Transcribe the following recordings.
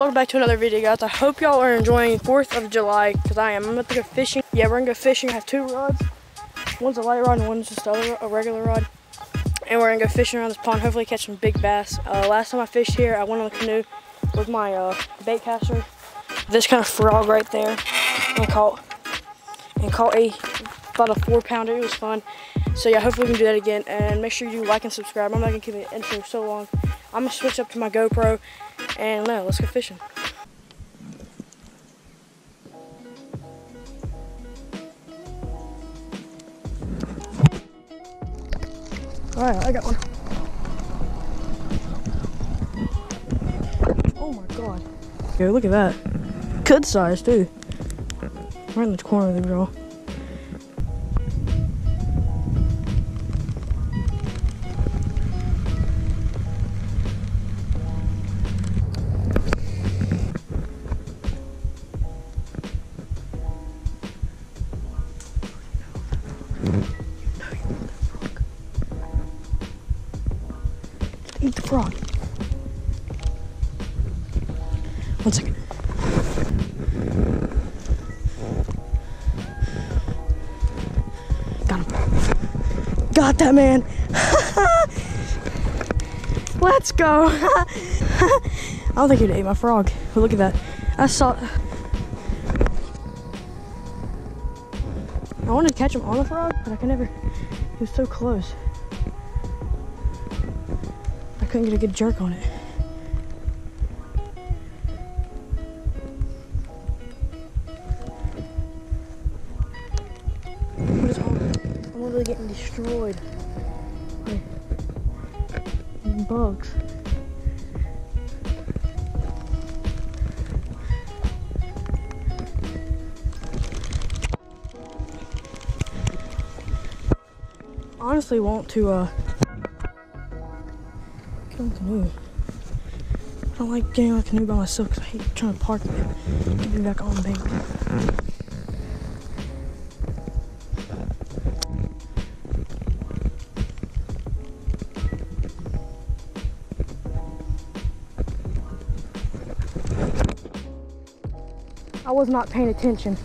Welcome back to another video, guys. I hope y'all are enjoying 4th of July, because I am. I'm about to go fishing. Yeah, we're gonna go fishing. I have two rods. One's a light rod and one's just a regular rod. And we're gonna go fishing around this pond, hopefully catch some big bass. Last time I fished here, I went on a canoe with my bait caster. This kind of frog right there, and caught about a 4-pounder. It was fun. So yeah, hopefully we can do that again. And make sure you like and subscribe. I'm not gonna keep it intro so long. I'm gonna switch up to my GoPro. And now, let's go fishing. Alright, I got one. Oh my god. Yo, look at that. Good size, too. Right in the corner of the girl. Eat the frog. One second. Got him. Got that man. Let's go. I don't think he'd ate my frog. But look at that. I wanted to catch him on the frog, but I could never. He was so close. Couldn't get a good jerk on it. What is on? I'm literally getting destroyed by bugs. Honestly, want to canoe. I don't like getting on a canoe by myself because I hate trying to park it. Get me back on the bank. I was not paying attention.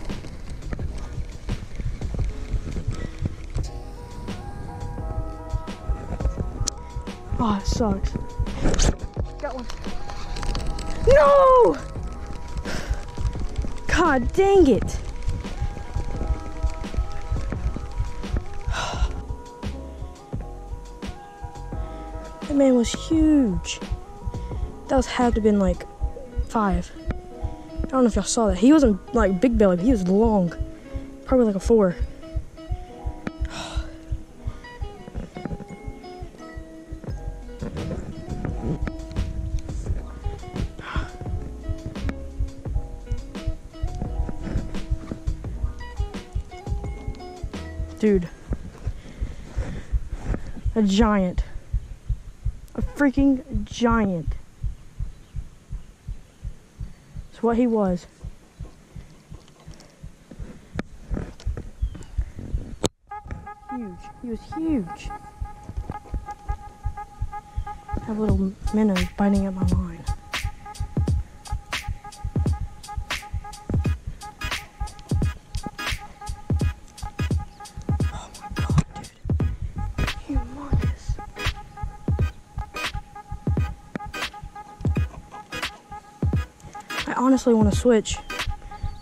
Oh, it sucks. Got one. No! God dang it! That man was huge. That had to have been like 5. I don't know if y'all saw that. He wasn't like big belly, but he was long. Probably like a 4. Dude, a giant, a freaking giant. That's what he was. Huge, he was huge. I have little minnows biting at my line. Honestly, want to switch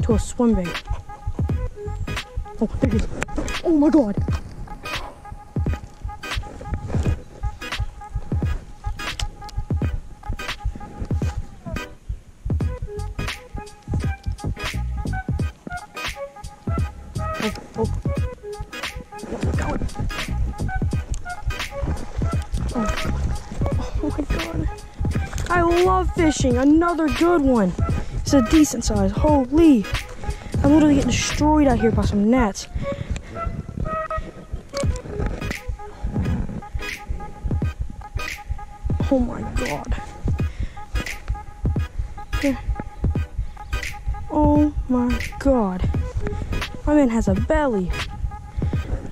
to a swim bait. Oh, there he is. Oh my god. Oh my god. I love fishing. Another good one. It's a decent size. Holy! I'm literally getting destroyed out here by some gnats. Oh my god! Yeah. Oh my god! My man has a belly.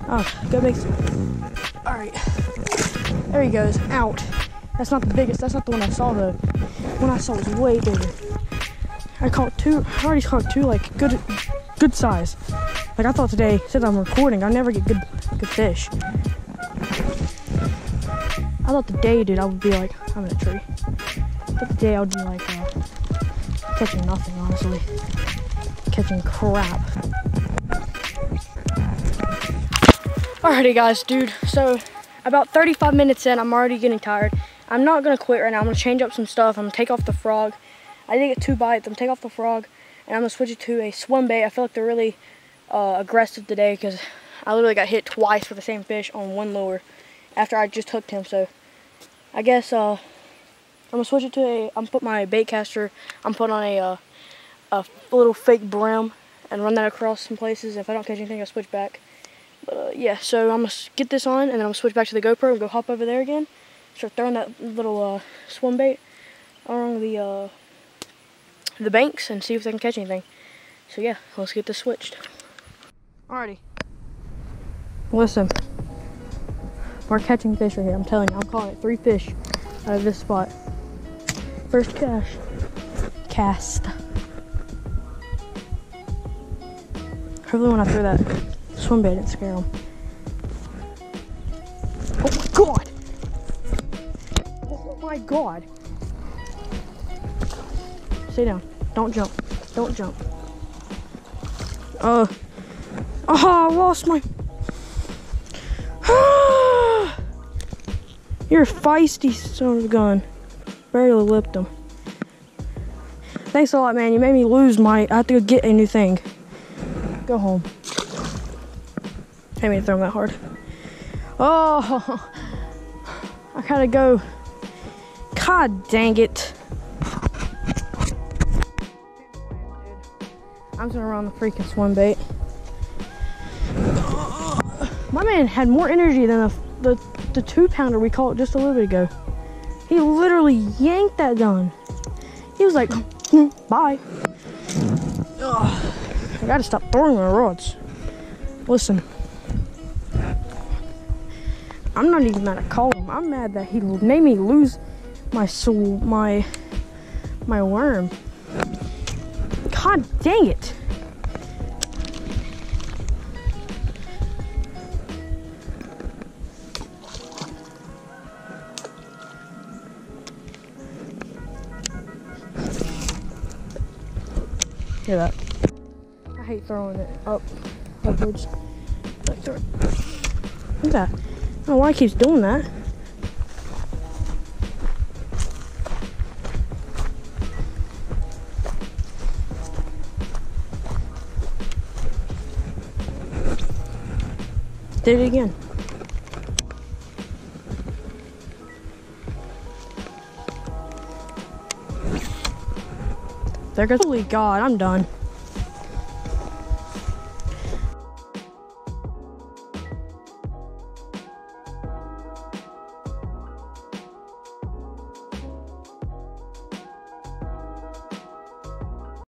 Ah, go make some. All right, there he goes. Out. That's not the biggest. That's not the one I saw though. The one I saw was way bigger. I already caught two like good size. Like I thought today, since I'm recording, I never get good fish. I thought today, dude, I would be like, I'm in a tree. But today I would be like catching nothing, honestly. Catching crap. Alrighty guys, dude, so about 35 minutes in, I'm already getting tired. I'm not gonna quit right now. I'm gonna change up some stuff. I'm gonna take off the frog. I didn't get two bites. I'm gonna take off the frog and I'm gonna switch it to a swim bait. I feel like they're really aggressive today because I literally got hit twice with the same fish on one lure after I just hooked him. So I guess I'm gonna switch it to a, I'm gonna put my bait caster, I'm putting on a little fake brim and run that across some places. If I don't catch anything, I'll switch back. But yeah, so I'm gonna get this on and then I'm gonna switch back to the GoPro and go hop over there again. Start throwing that little swim bait along the banks and see if they can catch anything. So yeah, let's get this switched. Alrighty. Listen, we're catching fish right here. I'm telling you, I'm calling it 3 fish out of this spot. First cast. Hopefully when I throw that swim bait, it didn't scare them. Oh my god! Oh my god! Stay down. Don't jump. Don't jump. Oh, I lost my... You're a feisty son of a gun. Barely lipped him. Thanks a lot, man. You made me lose my... I have to go get a new thing. Go home. I didn't mean to throw him that hard. Oh! I gotta go. God dang it. I'm just gonna run the freaking swim bait. My man had more energy than the 2-pounder we caught just a little bit ago. He literally yanked that gun. He was like, bye. Ugh, I gotta stop throwing my rods. Listen, I'm not even mad at calling him. I'm mad that he made me lose my soul, my worm. God dang it. Hear that? I hate throwing it upwards. Like throw it. Look at that. I don't know why it keeps doing that. Did it again. There goes, holy god, I'm done.